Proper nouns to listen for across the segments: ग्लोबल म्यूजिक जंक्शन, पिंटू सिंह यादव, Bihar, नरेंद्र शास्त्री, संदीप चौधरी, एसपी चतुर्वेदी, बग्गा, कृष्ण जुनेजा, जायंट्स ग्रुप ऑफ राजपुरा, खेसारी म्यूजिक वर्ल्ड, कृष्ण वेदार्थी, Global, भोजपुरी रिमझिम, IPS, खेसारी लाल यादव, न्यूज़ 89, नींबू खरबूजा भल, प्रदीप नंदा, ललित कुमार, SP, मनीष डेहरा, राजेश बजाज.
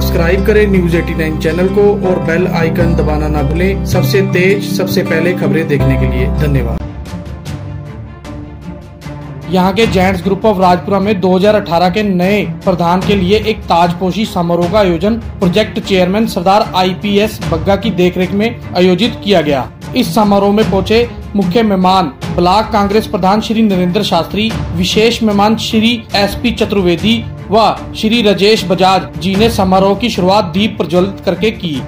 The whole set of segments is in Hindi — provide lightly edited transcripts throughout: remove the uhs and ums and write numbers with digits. सब्सक्राइब करें न्यूज़ 89 चैनल को और बेल आइकन दबाना ना भूलें। सबसे तेज सबसे पहले खबरें देखने के लिए धन्यवाद। यहाँ के जायंट्स ग्रुप ऑफ राजपुरा में 2018 के नए प्रधान के लिए एक ताजपोशी समारोह का आयोजन प्रोजेक्ट चेयरमैन सरदार IPS बग्गा की देखरेख में आयोजित किया गया। इस समारोह में पहुँचे मुख्य मेहमान ब्लॉक कांग्रेस प्रधान श्री नरेंद्र शास्त्री, विशेष मेहमान श्री SP चतुर्वेदी व श्री राजेश बजाज जी ने समारोह की शुरुआत दीप प्रज्वलित करके की।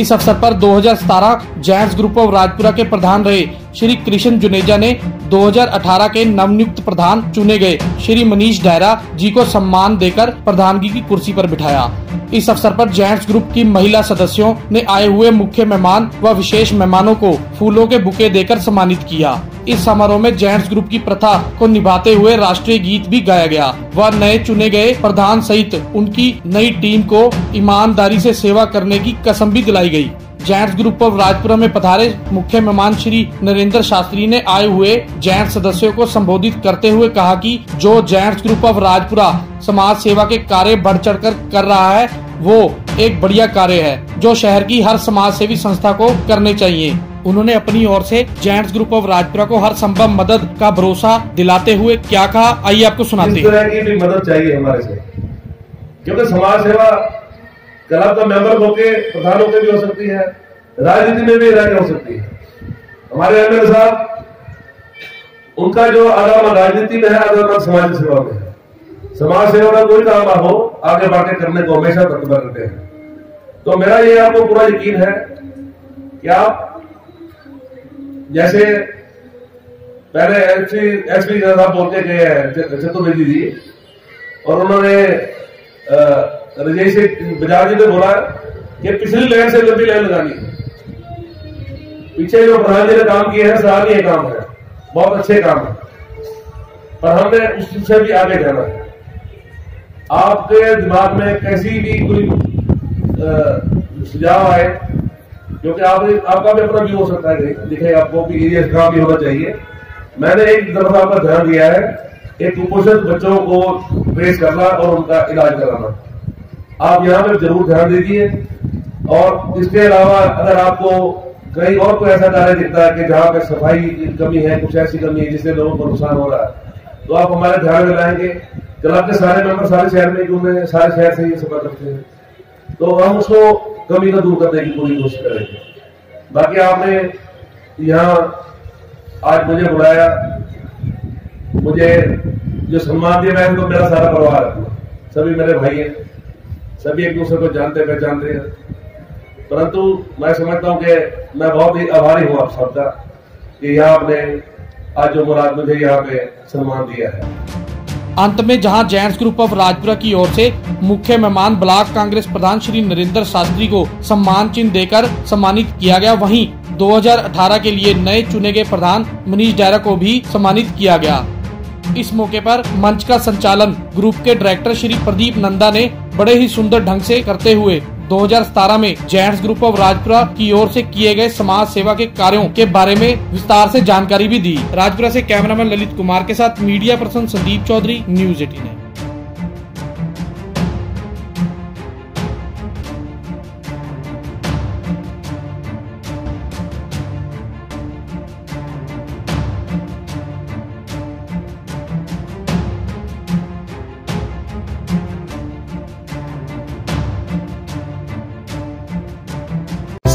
इस अवसर पर 2017 जायंट्स ग्रुप ऑफ राजपुरा के प्रधान रहे श्री कृष्ण जुनेजा ने 2018 के नवनियुक्त प्रधान चुने गए श्री मनीष डेहरा जी को सम्मान देकर प्रधानगी की कुर्सी पर बिठाया। इस अवसर पर जायंट्स ग्रुप की महिला सदस्यों ने आए हुए मुख्य मेहमान व विशेष मेहमानों को फूलों के बुके देकर सम्मानित किया। इस समारोह में जायंट्स ग्रुप की प्रथा को निभाते हुए राष्ट्रीय गीत भी गाया गया व नए चुने गए प्रधान सहित उनकी नई टीम को ईमानदारी से सेवा करने की कसम भी दिलाई गयी। जायंट्स ग्रुप ऑफ राजपुरा में पधारे मुख्य मेहमान श्री नरेंद्र शास्त्री ने आए हुए जायंट्स सदस्यों को संबोधित करते हुए कहा कि जो जायंट्स ग्रुप ऑफ राजपुरा समाज सेवा के कार्य बढ़ चढ़कर कर रहा है वो एक बढ़िया कार्य है जो शहर की हर समाज सेवी संस्था को करने चाहिए। उन्होंने अपनी ओर से जायंट्स ग्रुप ऑफ राजपुरा को हर संभव मदद का भरोसा दिलाते हुए क्या कहा, आइए आपको सुनाते हैं। मदद चाहिए हमारे से, क्योंकि समाज सेवा क्लब का मेंबर होके प्रधान होके भी हो सकती है, राजनीति में भी रह के हो सकती है। हमारे एमएलए साहब, उनका जो आदान राजनीति में है, आदान समाज सेवा में है। समाज सेवा का कोई काम हो आगे बातें करने को हमेशा तत्पर रहते हैं। तो मेरा ये आपको पूरा यकीन है कि आप जैसे पहले एसपी साहब बोलते गए हैं चतुर्वेदी जी, और उन्होंने राजेश बजाज जी ने बोला कि पिछली लाइन से लंबी लाइन लगानी है। पीछे जो प्रधान जी ने काम किया है, सराहनीय काम है, बहुत अच्छे काम है, पर हमने उससे भी आगे जाना है। आपके दिमाग में कैसी भी कोई सुझाव आए, क्योंकि आपका भी अपना व्यू हो सकता है, दिखे आपको भी ये काम भी होना चाहिए। मैंने एक तरफ आपका ध्यान दिया है, एक कुपोषित बच्चों को ट्रेस करना और उनका इलाज कराना, आप यहाँ पे जरूर ध्यान दीजिए। और इसके अलावा अगर आपको कहीं और कोई ऐसा कार्य दिखता है कि जहाँ पे सफाई की कमी है, कुछ ऐसी कमी है जिससे लोगों को नुकसान हो रहा है, तो आप हमारे ध्यान में लाएंगे। क्लब के सारे मेंबर सारे शहर में क्यों हैं, सारे शहर से ये सफर करते हैं, तो हम उसको कमी को दूर करने की पूरी कोशिश करेंगे। बाकी आपने यहाँ आज मुझे बुलाया, मुझे जो सम्मान दिया, मैं तो मेरा सारा परिवार है, सभी मेरे भाई हैं, सभी एक दूसरे को जानते पहचानते हैं। परंतु मैं समझता हूं कि मैं बहुत ही आभारी हूं आप सबका कि यहाँ आपने आज जो मुराद मुझे यहाँ पे सम्मान दिया है। अंत में जहां जायंट्स ग्रुप ऑफ राजपुरा की ओर से मुख्य मेहमान ब्लॉक कांग्रेस प्रधान श्री नरेंद्र शास्त्री को सम्मान चिन्ह देकर सम्मानित किया गया, वहीं 2018 के लिए नए चुने गए प्रधान मनीष डेहरा को भी सम्मानित किया गया। इस मौके पर मंच का संचालन ग्रुप के डायरेक्टर श्री प्रदीप नंदा ने बड़े ही सुंदर ढंग से करते हुए 2017 में जायंट्स ग्रुप ऑफ राजपुरा की ओर से किए गए समाज सेवा के कार्यों के बारे में विस्तार से जानकारी भी दी। राजपुरा से कैमरामैन ललित कुमार के साथ media person संदीप चौधरी, न्यूज़ 89।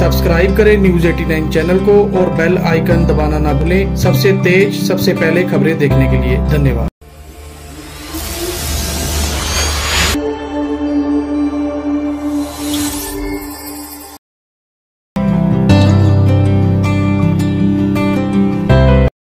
Subscribe करें न्यूज़ 89 चैनल को और बेल आइकन दबाना ना भूलें। सबसे तेज सबसे पहले खबरें देखने के लिए धन्यवाद।